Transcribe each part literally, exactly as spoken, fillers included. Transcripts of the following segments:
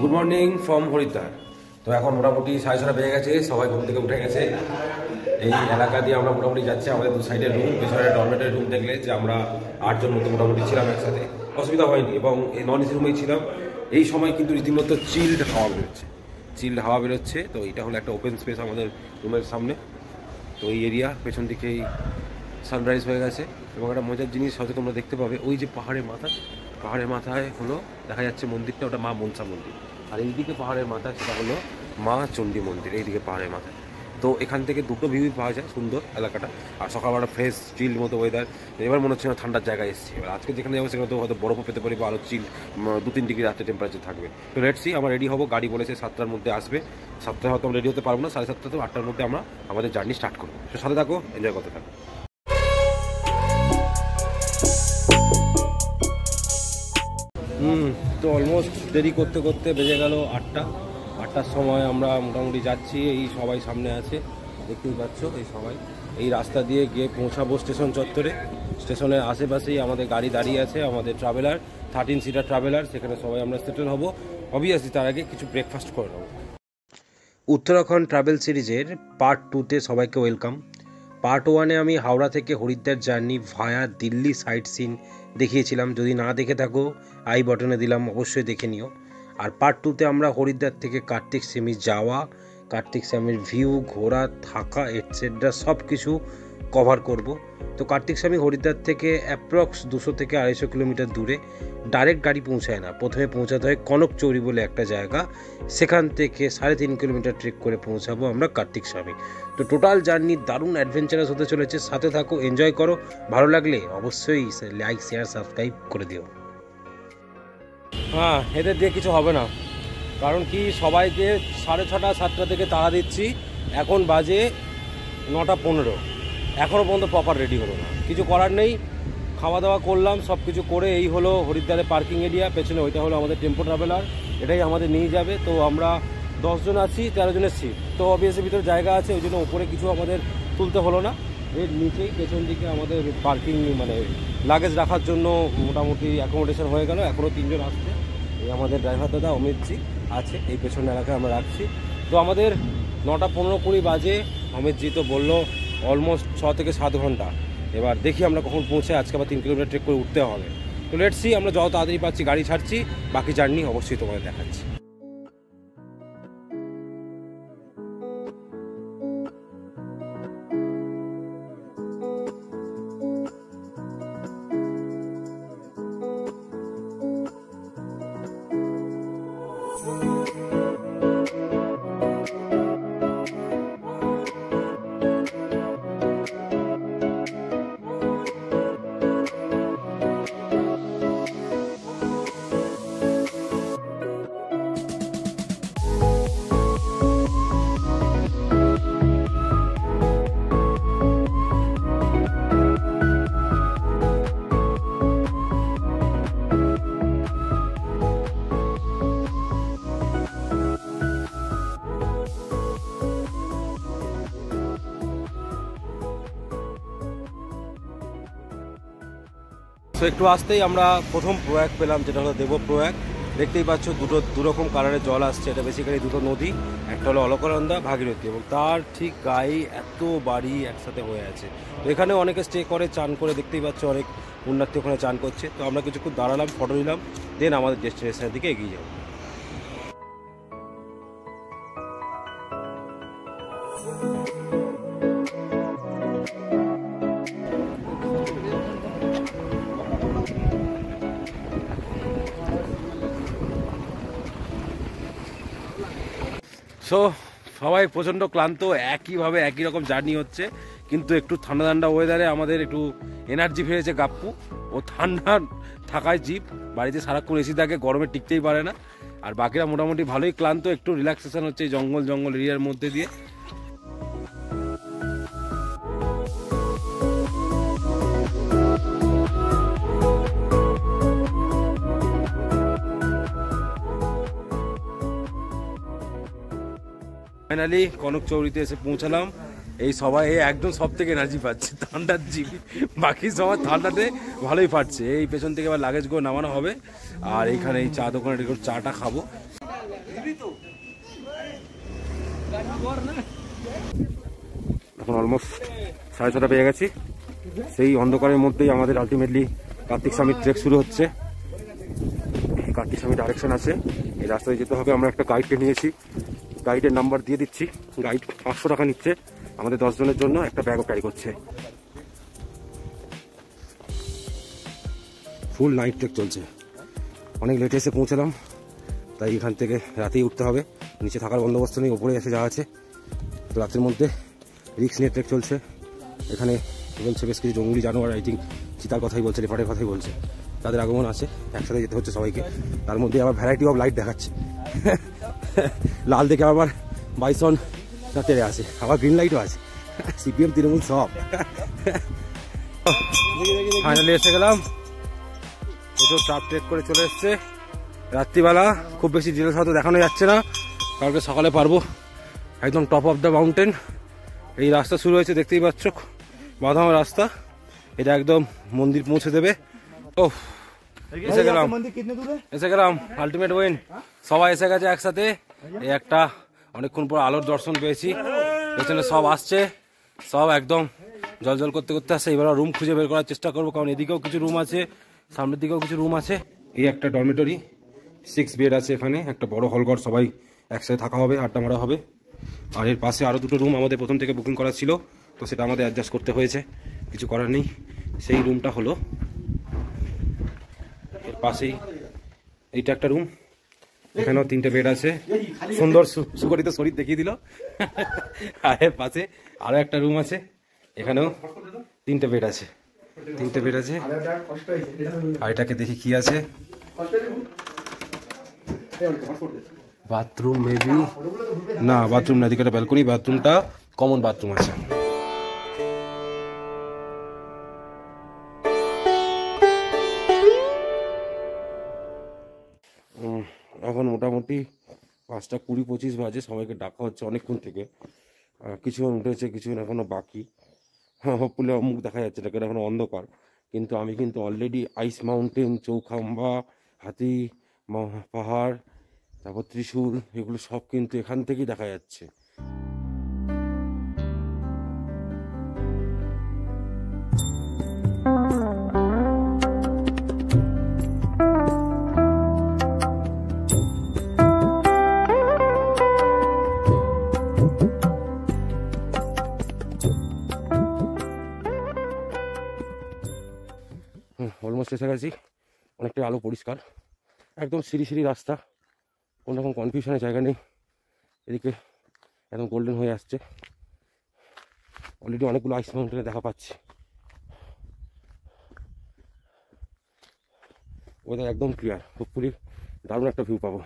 Good morning from Haridwar. তো এখন মোটামুটি সাড়ে ছটা বেজে গেছে, সবাই ঘুম থেকে উঠে গেছে। এই এলাকা দিয়ে আমরা মোটামুটি যাচ্ছি। আমাদের দু সাইডের রুম, পেছনে ডরমেটারি রুম দেখলে যে আমরা আটজন মতো মোটামুটি ছিলাম একসাথে, অসুবিধা হয়নি এবং এই নন এসি রুমেই ছিলাম। এই সময় কিন্তু রীতিমতো চিল্ড হাওয়া বেরোচ্ছে, চিল্ড হাওয়া বেরোচ্ছে। তো এটা হলো একটা ওপেন স্পেস আমাদের রুমের সামনে। তো এই এরিয়া পেছন দিকেই সানরাইজ হয়ে গেছে এবং একটা মজার জিনিস হয়তো তোমরা দেখতে পাবে, ওই যে পাহাড়ের মাথা, পাহাড়ের মাথায় হলো দেখা যাচ্ছে মন্দিরটা, ওটা মা মনসা মন্দির। আর এইদিকে পাহাড়ের মাথা, সেটা হলো মা চণ্ডী মন্দির, এইদিকে পাহাড়ের মাথায়। তো এখান থেকে দুটো ভিউই পাওয়া যায়, সুন্দর এলাকাটা। আর সকালবেলা ফ্রেশ চিল্ড মতো ওয়েদার। এবার মনে হচ্ছে না ঠান্ডার জায়গায় এসেছি। এবার আজকে যেখানে যাবো সেখানে তো হয়তো বরফও পেতে পারি বা আরও চিল্ড দু তিন ডিগ্রি রাত্রে টেম্পারেচার থাকবে। তো লেটস সি, আমরা রেডি হবো। গাড়ি বলেছে সাতটার মধ্যে আসবে, সাতটায় হয়তো আমরা রেডি হতে পারবো না, সাড়ে সাতটা তো আটটার মধ্যে আমরা আমাদের জার্নি স্টার্ট করবো। তো সাথে থাকো, এনজয় করতে থাকো। হুম তো অলমোস্ট দেরি করতে করতে বেজে গেল আটটা। আটটার সময় আমরা মোটামুটি যাচ্ছি। এই সবাই সামনে আছে, দেখতেই পাচ্ছ, এই সবাই এই রাস্তা দিয়ে গিয়ে পৌঁছাবো স্টেশন চত্বরে। স্টেশনের আশেপাশেই আমাদের গাড়ি দাঁড়িয়ে আছে, আমাদের ট্রাভেলার, থার্টিন সিটার ট্রাভেলার। সেখানে সবাই আমরা সেটেল হব। অবভিয়াসলি তার আগে কিছু ব্রেকফাস্ট করে নেব। উত্তরাখণ্ড ট্রাভেল সিরিজের পার্ট টুতে সবাইকে ওয়েলকাম। পার্ট ওয়ানে আমি হাওড়া থেকে Haridwar journey via Delhi site scene দেখিয়েছিলাম। যদি না দেখে থাকো আই বটনে দিলাম, অবশ্যই দেখে নিও। আর পার্ট টুতে আমরা হরিদ্বার থেকে কার্তিক স্বামী যাওয়া, কার্তিক স্বামীর ভিউ, ঘোরা, থাকা এটসেট্রা সব কিছু কভার করব। তো কার্তিক স্বামী হরিদ্বার থেকে অ্যাপ্রক্স দুশো থেকে আড়াইশো কিলোমিটার দূরে। ডাইরেক্ট গাড়ি পৌঁছায় না, প্রথমে পৌঁছাতে হয় কনকচৌরি বলে একটা জায়গা, সেখান থেকে সাড়ে তিন কিলোমিটার ট্রেক করে পৌঁছাবো আমরা কার্তিক স্বামী। তো টোটাল জার্নি দারুণ অ্যাডভেঞ্চারাস হতে চলেছে। সাথে থাকো, এনজয় করো। ভালো লাগলে অবশ্যই লাইক, শেয়ার, সাবস্ক্রাইব করে দিও। হ্যাঁ, এদের দিয়ে কিছু হবে না, কারণ কি সবাইকে সাড়ে ছটা সাতটা থেকে তাড়া দিচ্ছি। এখন বাজে নটা পনেরো, এখনও পর্যন্ত প্রপার রেডি হলো না। কিছু করার নেই, খাওয়া দাওয়া করলাম সব কিছু করে। এই হলো হরিদ্বারের পার্কিং এরিয়া, পেছনে ওইটা হলো আমাদের টেম্পো ট্রাভেলার, এটাই আমাদের নিয়ে যাবে। তো আমরা দশজন আছি, তেরো জনের সিট। তো অবভিয়াসলি ভিতরে জায়গা আছে, ওই জন্য ওপরে কিছু আমাদের তুলতে হলো না। এর নিচেই পেছন দিকে আমাদের পার্কিং, মানে লাগেজ রাখার জন্য মোটামুটি অ্যাকোমোডেশন হয়ে গেল। এখনও তিনজন আসছে, এই আমাদের ড্রাইভার দাদা অমিতজি আছে, এই পেছন এলাকায় আমরা রাখছি। তো আমাদের নটা পনেরো কুড়ি বাজে। অমিতজি তো বললো অলমোস্ট ছ থেকে সাত ঘন্টা। এবার দেখি আমরা কখন পৌঁছে। আজকে আবার তিন কিলোমিটার ট্রেক করে উঠতে হবে। তো লেটস সি, আমরা যত তাড়াতাড়ি পাচ্ছি গাড়ি ছাড়ছি, বাকি জার্নি অবশ্যই তোমাদের দেখাচ্ছি। তো একটু আসতেই আমরা প্রথম প্রয়াগ পেলাম, যেটা হলো দেব প্রয়াগ। দেখতেই পাচ্ছ দুটো দুরকম কালারের জল আসছে। এটা বেসিক্যালি দুটো নদী, একটা হলো অলকানন্দা, ভাগীরথী, এবং তার ঠিক গায়ে এত বাড়ি একসাথে হয়ে আছে। তো এখানে অনেকে স্টে করে, চান করে। দেখতেই পাচ্ছ অনেক পুণ্যার্থী ওখানে চান করছে। তো আমরা কিছুক্ষণ দাঁড়ালাম, ফটো নিলাম, দেন আমাদের ডেস্টিনেশনের দিকে এগিয়ে যাবো। সো সবাই প্রচণ্ড ক্লান্ত, একইভাবে একই রকম জার্নি হচ্ছে, কিন্তু একটু ঠান্ডা ঠান্ডা ওয়েদারে আমাদের একটু এনার্জি ফিরেছে। গাপ্পু ও ঠান্ডা থাকায় জীব বাড়িতে সারাক্ষণ এসি থাকে, গরমে টিকতেই পারে না। আর বাকিরা মোটামুটি ভালোই ক্লান্ত, একটু রিল্যাক্সেশন হচ্ছে এই জঙ্গল জঙ্গল এরিয়ার মধ্যে দিয়ে। ফাইনালি কনকচৌরিতে এসে পৌঁছালাম। এই সবাই একদম সব থেকে এনার্জি পাচ্ছে, ঠান্ডার জিবি। বাকি সবাই ঠান্ডাতে ভালোই পাচ্ছে। এই পেছন থেকে আবার লাগেজগুলো নামানো হবে। আর এইখানে এই চা দোকানে চাটা খাবো। এখন অলমোস্ট সাড়ে ছটা পেয়ে গেছি। সেই অন্ধকারের মধ্যেই আমাদের আলটিমেটলি কার্তিক স্বামীর ট্রেক শুরু হচ্ছে। কার্তিক স্বামীর ডাইরেকশন আছে, এই রাস্তায় যেতে হবে। আমরা একটা গাইডকে নিয়েছি, গাইডের নাম্বার দিয়ে দিচ্ছি। গাইড পাঁচশো টাকা নিচ্ছে আমাদের দশ জনের জন্য, একটা ব্যাগও ক্যারি করছে। ফুল নাইট ট্রেক চলছে, অনেক লেটে এসে পৌঁছলাম, তাই এখান থেকে রাতেই উঠতে হবে। নিচে থাকার বন্দোবস্ত নেই, ওপরে এসে যা আছে। তো রাতের মধ্যে রিক্স নিয়ে ট্রেক চলছে। এখানে বলছে বেশ কিছু জঙ্গলি জানোয়ার, আই থিঙ্ক চিতার কথাই বলছে, লেপার্ডের কথাই বলছে, তাদের আগমন আছে। একসাথে যেতে হচ্ছে সবাইকে। তার মধ্যে আবার ভ্যারাইটি অফ লাইট দেখাচ্ছে। লাল দেখে আবার বাইসন তেড়ে আছে, আবার গ্রিন লাইটও আছে, সিপিএম তৃণমূল সব। ফাইনালি এসে গেলাম, প্রচুর চাপ ট্রেক করে চলে এসছে। রাত্রিবেলা খুব বেশি জিরো সাথে দেখানো যাচ্ছে না, কালকে সকালে পারবো। একদম টপ অফ দ্য মাউন্টেন এই রাস্তা শুরু হয়েছে, দেখতেই পাচ্ছ বাদাম রাস্তা, এটা একদম মন্দির পৌঁছে দেবে। ওহ, এসে গেলাম এসে গেলাম আলটিমেট উইন। সবাই এসে গেছে একসাথে। এই একটা অনেকক্ষণ পর আলোর দর্শন পেয়েছি, পেছনে সব আসছে, সব একদম জল জল করতে করতে আসছে। এবার রুম খুঁজে বের করার চেষ্টা করবো, কারণ এদিকেও কিছু রুম আছে, সামনের দিকেও কিছু রুম আছে। এই একটা ডরমেটরি, সিক্স বেড আছে এখানে, একটা বড় হলঘর, সবাই একসাথে থাকা হবে, আড্ডা মারা হবে। আর এর পাশে আরও দুটো রুম আমাদের প্রথম থেকে বুকিং করা ছিল, তো সেটা আমাদের অ্যাডজাস্ট করতে হয়েছে, কিছু করার নেই। সেই রুমটা হলো এর পাশেই, এইটা একটা রুম, এখানেও তিনটে বেড আছে, সুন্দর সুগঠিত শরীর দেখিয়ে দিল। আর এর পাশে আরও একটা রুম আছে, এখানেও তিনটে বেড আছে তিনটে বেড আছে আর এটাকে দেখি কি আছে, বাথরুম মেবি না, বাথরুম না, এদিকে একটা ব্যালকনি, বাথরুমটা কমন বাথরুম আছে। এখন মোটামুটি পাঁচটা কুড়ি পঁচিশ বাজে, সবাইকে ডাকা হচ্ছে অনেকক্ষণ থেকে, কিছুক্ষণ উঠেছে, কিছুক্ষণ এখনো বাকি। হ্যাঁ, হোপফুলি মুখ দেখা যাচ্ছে না, কেন এখনো অন্ধকার। কিন্তু আমি কিন্তু অলরেডি আইস মাউন্টেন, চৌখাম্বা, হাতি পাহাড়, তারপর ত্রিশূল, এগুলো সব কিন্তু এখান থেকেই দেখা যাচ্ছে। অলমোস্ট এসে গেছি, অনেকটাই আলো পরিষ্কার, একদম সিঁড়ি সিঁড়ি রাস্তা, কোনো রকম কনফিউশনের জায়গা নেই। এদিকে একদম গোল্ডেন হয়ে আসছে, অলরেডি অনেকগুলো আইস মাউন্টেনে দেখা পাচ্ছি। ওয়েদার একদম ক্লিয়ার, হোপফুলি দারুণ একটা ভিউ পাবো।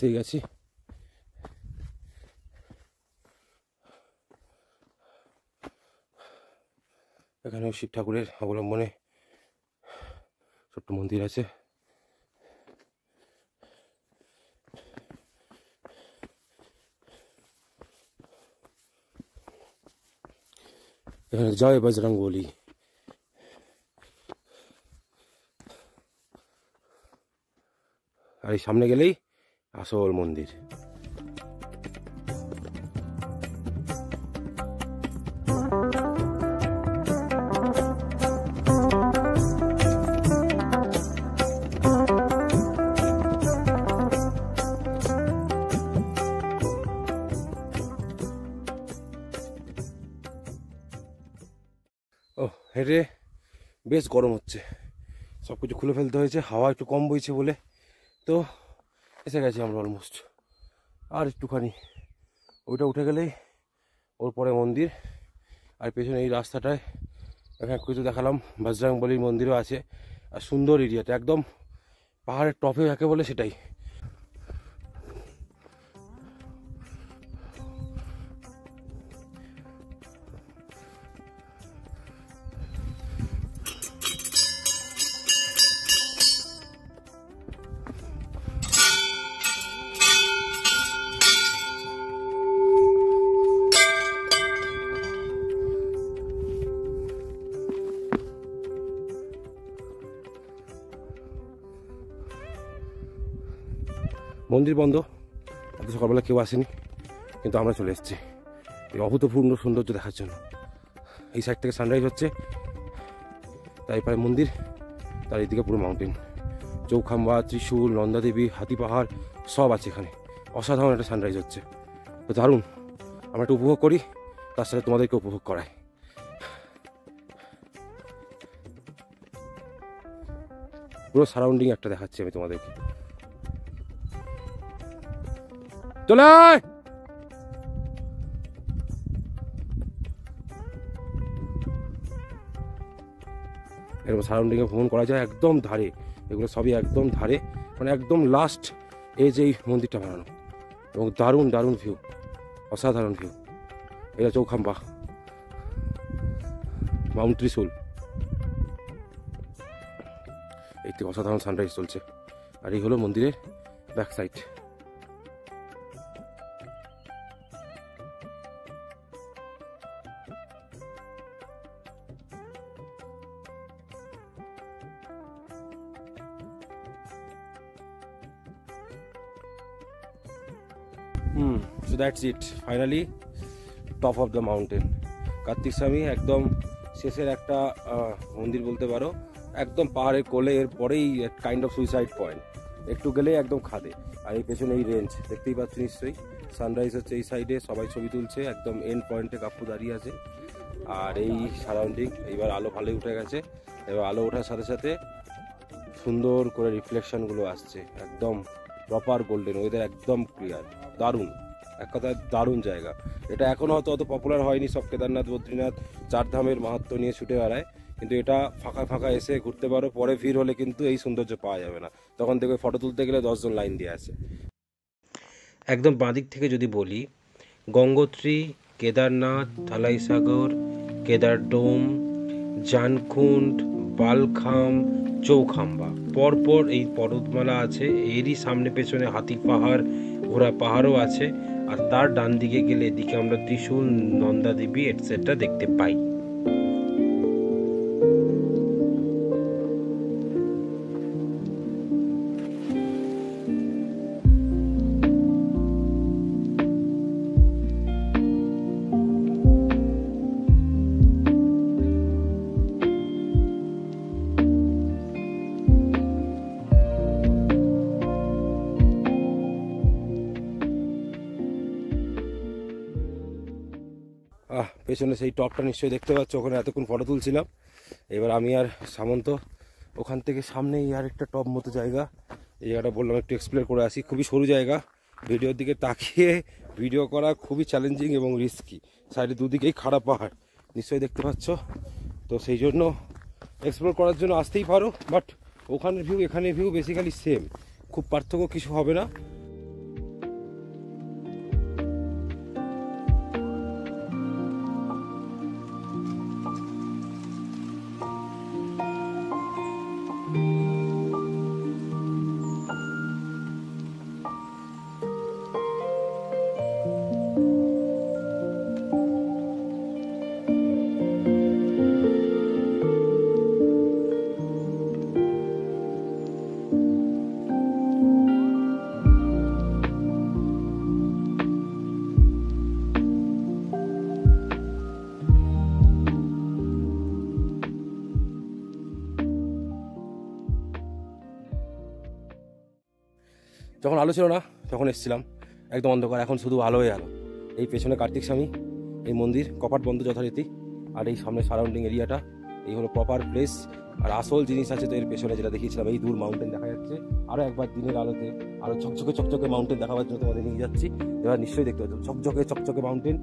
এসে গেছি, এখানে শিব ঠাকুরের অবলম্বনে ছোট্ট মন্দির আছে। এখানে জয় বজরং বলি, আর এই সামনে গেলেই আসল মন্দির। ও হেঁটে বেশ গরম হচ্ছে, সব কিছু খুলে ফেলতে হয়েছে, হাওয়া একটু কম বইছে বলে। তো এসে গেছি আমরা অলমোস্ট, আর একটুখানি ওইটা উঠে গেলেই ওর পরে মন্দির। আর পেছনে এই রাস্তাটায় এখানে কিছু দেখালাম, বজরং বলির মন্দিরও আছে, আর সুন্দর এরিয়াটা একদম পাহাড়ের টপে যাকে বলে সেটাই। মন্দির বন্ধ, এত সকালবেলা কেউ আসেনি, কিন্তু আমরা চলে এসেছি এই অভূতপূর্ণ সৌন্দর্য দেখার জন্য। এই সাইড থেকে সানরাইজ হচ্ছে, তাই পারে মন্দির, তার এইদিকে পুরো মাউন্টেন, চৌখাম্বা, ত্রিশূল, নন্দাদেবী, হাতি পাহাড় সব আছে এখানে। অসাধারণ একটা সানরাইজ হচ্ছে, তো দারুণ। আমরা একটু উপভোগ করি, তার সাথে তোমাদেরকে উপভোগ করাই। পুরো সারাউন্ডিং একটা দেখাচ্ছি আমি তোমাদেরকে। চলে আয়, এরকম সারাউন্ডিংয়ে ভ্রমণ করা যায় একদম ধারে, এগুলো সবই একদম ধারে, মানে একদম লাস্ট এই যে মন্দিরটা বানানো, এবং দারুণ দারুণ ভিউ, অসাধারণ ভিউ। এটা চৌখাম্বা মাউন্ট ত্রিশূল, একটি অসাধারণ সানরাইজ চলছে, আর এই হলো মন্দিরের back side. Hmm, so that's it. Finally, top of the mountain. Kartik Swami একদম শেষের একটা মন্দির বলতে পারো, একদম পাহাড়ের কোলে, এর পরেই কাইন্ড অফ সুইসাইড পয়েন্ট, একটু গেলেই একদম খাদে। আর এই পেছনে এই রেঞ্জ দেখতেই পাচ্ছ নিশ্চয়ই, সানরাইজ হচ্ছে এই সাইডে, সবাই ছবি তুলছে, একদম এন্ড পয়েন্টে কাপ্পু দাঁড়িয়ে আছে। আর এই সারাউন্ডিং এইবার আলো ভালোই উঠে গেছে, এবার আলো ওঠার সাথে সাথে সুন্দর করে রিফ্লেকশনগুলো আসছে, একদম প্রপার গোল্ডেন ওয়েদার, একদম ক্লিয়ার, দারুণ, এক কথায় দারুণ জায়গা। এটা এখনও হয়তো অত পপুলার হয়নি, সব কেদারনাথ, বদ্রীনাথ, চারধামের মাহাত্ম্য নিয়ে ছুটে বেড়ায়, কিন্তু এটা ফাঁকা ফাঁকা এসে ঘুরতে পারো। পরে ভিড় হলে কিন্তু এই সৌন্দর্য পাওয়া যাবে না, তখন দেখবে ফটো তুলতে গেলে দশজন লাইন দিয়ে আসে। একদম বাঁদিক থেকে যদি বলি, গঙ্গোত্রী, কেদারনাথ, থালাইসাগর, কেদারডোম, জানকুন্ড, বালখাম, চৌখাম্বা, পরপর এই পর্বতমালা আছে, এরই সামনে পেছনে হাতি পাহাড়, ঘোড়া পাহাড়ও আছে, আর তার ডান দিকে গেলে এদিকে আমরা ত্রিশূল, নন্দাদেবী এটসেট্রা দেখতে পাই। পেছনে সেই টপটা নিশ্চয়ই দেখতে পাচ্ছ, ওখানে এতক্ষণ ফটো তুলছিলাম। এবার আমি আর সামন্ত ওখান থেকে সামনেই আর একটা টপ মতো জায়গা, এই জায়গাটা বললাম একটু এক্সপ্লোর করে আসি। খুবই সরু জায়গা, ভিডিওর দিকে তাকিয়ে ভিডিও করা খুবই চ্যালেঞ্জিং এবং রিস্কি, সাইডে দুদিকেই খাড়া পাহাড় নিশ্চয়ই দেখতে পাচ্ছ, তো সেই জন্য এক্সপ্লোর করার জন্য আসতেই পারো, বাট ওখানের ভিউ এখানের ভিউ বেসিক্যালি সেম, খুব পার্থক্য কিছু হবে না। যখন আলো ছিল না তখন এসেছিলাম, একদম অন্ধকার, এখন শুধু আলোয় আলো। এই পেছনে কার্তিক স্বামী, এই মন্দির, কপাট বন্ধ যথারীতি, আর এই সামনে সারাউন্ডিং এরিয়াটা, এই হলো প্রপার প্লেস। আর আসল জিনিস আছে তো এর পেছনে, যেটা দেখিয়েছিলাম, এই দূর মাউন্টেন দেখা যাচ্ছে। আরও একবার দিনের আলোতে আরও ঝকঝকে চকচকে মাউন্টেন দেখাবার জন্য তোমাদের নিয়ে যাচ্ছি, এবার নিশ্চয়ই দেখতে পাচ্ছ ঝকঝকে চকচকে মাউন্টেন,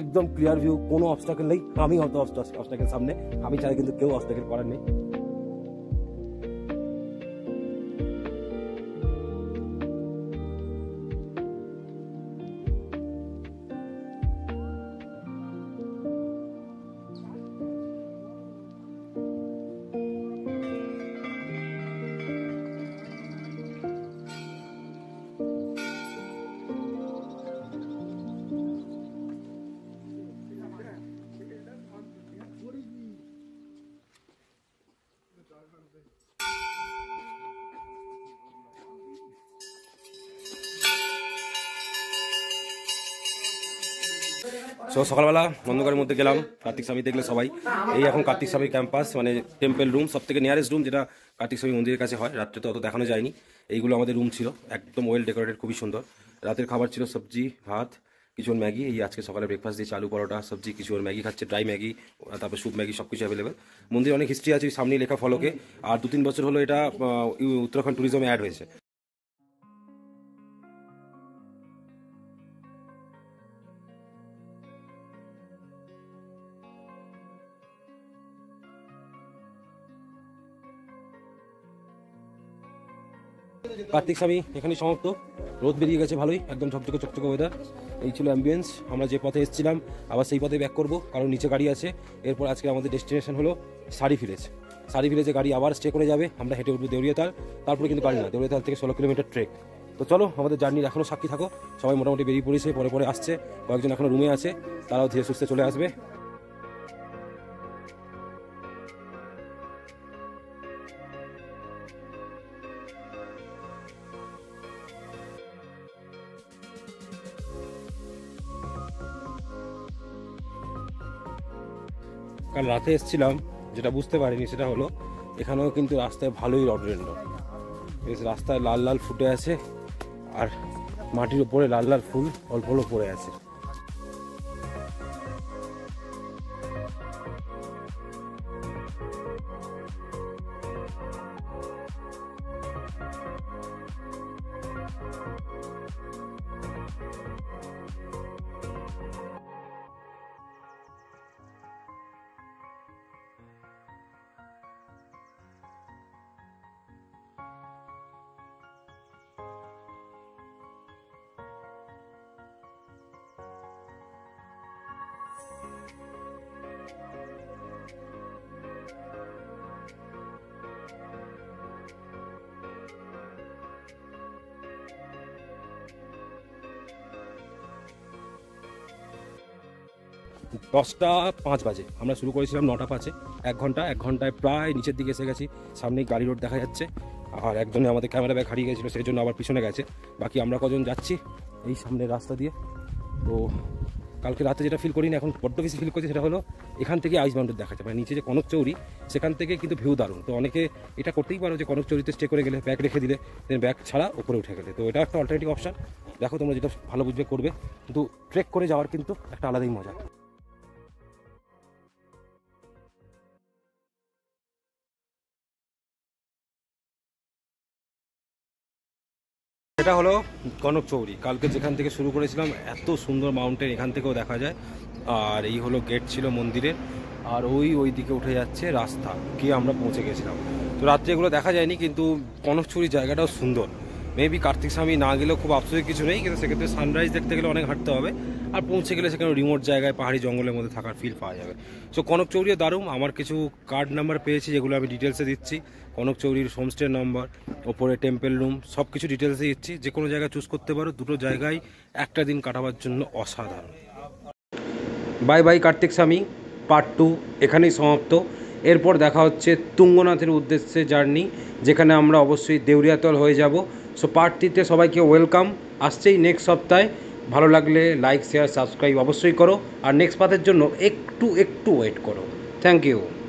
একদম ক্লিয়ার ভিউ, কোনো অবস্টাকেল নেই। আমি হয়তো অবস্টাকেল সামনে আমি চাই, কিন্তু কেউ অবস্টাকেল করার নেই। সো সকালবেলা অন্ধকারের মধ্যে গেলাম কার্তিক স্বামী দেখলে সবাই। এই এখন কার্তিক স্বামী ক্যাম্পাস মানে টেম্পল রুম, সব থেকে নিয়ারেস্ট রুম যেটা কার্তিক স্বামী মন্দিরের কাছে হয়। রাত্রে তো অত দেখানো যায়নি, এইগুলো আমাদের রুম ছিল, একদম ওয়েল ডেকোরেটেড, খুবই সুন্দর। রাতের খাবার ছিল সবজি ভাত, কিছু ওর ম্যাগি। এই আজকে সকালে ব্রেকফাস্ট দিয়েছে আলু পরোটা সবজি, কিছু ওর ম্যাগি খাচ্ছে, ড্রাই ম্যাগি, তারপরে স্যুপ ম্যাগি, সব কিছু অ্যাভেলেবেল। মন্দিরে অনেক হিস্ট্রি আছে, সামনেই লেখা ফলকে। আর দু তিন বছর হলো এটা উত্তরাখণ্ড ট্যুরিজমে অ্যাড হয়েছে। কার্তিক স্বামী এখানে সমাপ্ত। রোদ বেরিয়ে গেছে ভালোই, একদম ঝকঝকে চকচকে ওয়েদার। এই ছিল অ্যাম্বিয়েন্স। আমরা যে পথে এসেছিলাম আবার সেই পথে ব্যাক করব, কারণ নিচে গাড়ি আছে। এরপর আজকে আমাদের ডেস্টিনেশন হলো সারি ভিলেজ। সারি ভিলেজে গাড়ি আবার স্টে করে যাবে, আমরা হেঁটে উঠবো দেউরিয়াতাল, তারপরে কিন্তু গাড়ি না, দেউরিয়াতাল থেকে ষোলো কিলোমিটার ট্রেক। তো চলো আমাদের জার্নির এখনও সাক্ষী থাকো। সবাই মোটামুটি বেরিয়ে পড়েছে, পরে পরে আসছে, কয়েকজন এখনও রুমে আছে, তারাও ধীরে সুস্থে চলে আসবে। কাল রাতে এসেছিলাম, যেটা বুঝতে পারিনি সেটা হলো এখানেও কিন্তু রাস্তায় ভালোই রডরেন্ড, রাস্তায় লাল লাল ফুটে আছে আর মাটির উপরে লাল লাল ফুল অল্প অল্প পড়ে আছে। দশটা পাঁচ বাজে আমরা শুরু করেছিলাম, নটা পাঁচে এক ঘন্টা এক ঘন্টায় প্রায় নিচের দিকে এসে গেছি। সামনেই গাড়ি রোড দেখা যাচ্ছে, আর একজনে আমাদের ক্যামেরা ব্যাগ হারিয়ে গেছিলো, সেই জন্য আবার পিছনে গেছে। বাকি আমরা কজন যাচ্ছি এই সামনের রাস্তা দিয়ে। তো কালকে রাতে যেটা ফিল করিনি, এখন বড্ড বেশি ফিল করছি, সেটা হলো এখান থেকে আইস মাউন্টেন দেখা যায়, মানে নিচে যে কনকচৌরি সেখান থেকে কিন্তু ভিউ দারুণ। তো অনেকে এটা করতেই পারো যে কনকচৌরিতে স্টে করে গেলে ব্যাগ রেখে দিলে, ব্যাগ ছাড়া উপরে উঠে গেলে, তো এটা একটা অল্টারনেটিভ অপশান। দেখো তোমরা যেটা ভালো বুঝবে করবে, কিন্তু ট্রেক করে যাওয়ার কিন্তু একটা আলাদাই মজা। এটা হলো কনকচৌরি, কালকে যেখান থেকে শুরু করেছিলাম, এত সুন্দর মাউন্টেন এখান থেকেও দেখা যায়। আর এই হলো গেট ছিল মন্দিরের, আর ওই ওই দিকে উঠে যাচ্ছে রাস্তা, গিয়ে আমরা পৌঁছে গেছিলাম। তো রাত্রে এগুলো দেখা যায়নি, কিন্তু কনকচৌরি জায়গাটাও সুন্দর। মেবি কার্তিক স্বামী না গেলেও খুব আফসোসের কিছু নেই, কিন্তু সেক্ষেত্রে সানরাইজ দেখতে গেলে অনেক হাঁটতে হবে, আর পৌঁছে গেলে সেখানে রিমোট জায়গায় পাহাড়ি জঙ্গলের মধ্যে থাকার ফিল পাওয়া যাবে। সো কনকচৌরিও দারুণ। আমার কিছু কার্ড নাম্বার পেয়েছি যেগুলো আমি ডিটেলসে দিচ্ছি, কনকচৌরির হোমস্টের নাম্বার, ওপরে টেম্পল রুম, সব কিছু ডিটেলসে দিচ্ছি। যে কোনো জায়গায় চুজ করতে পারো, দুটো জায়গায় একটা দিন কাটাবার জন্য অসাধারণ। বাই বাই কার্তিক স্বামী পার্ট টু এখানেই সমাপ্ত। এরপর দেখা হচ্ছে তুঙ্গনাথের উদ্দেশ্যে জার্নি, যেখানে আমরা অবশ্যই দেউরিয়াতল হয়ে যাব। সো পার্ট থ্রিতে সবাইকে ওয়েলকাম, আসছেই নেক্সট সপ্তাহে। ভালো লাগলে লাইক শেয়ার সাবস্ক্রাইব অবশ্যই করো, আর নেক্সট পার্টের জন্য একটু একটু ওয়েট করো। Thank you.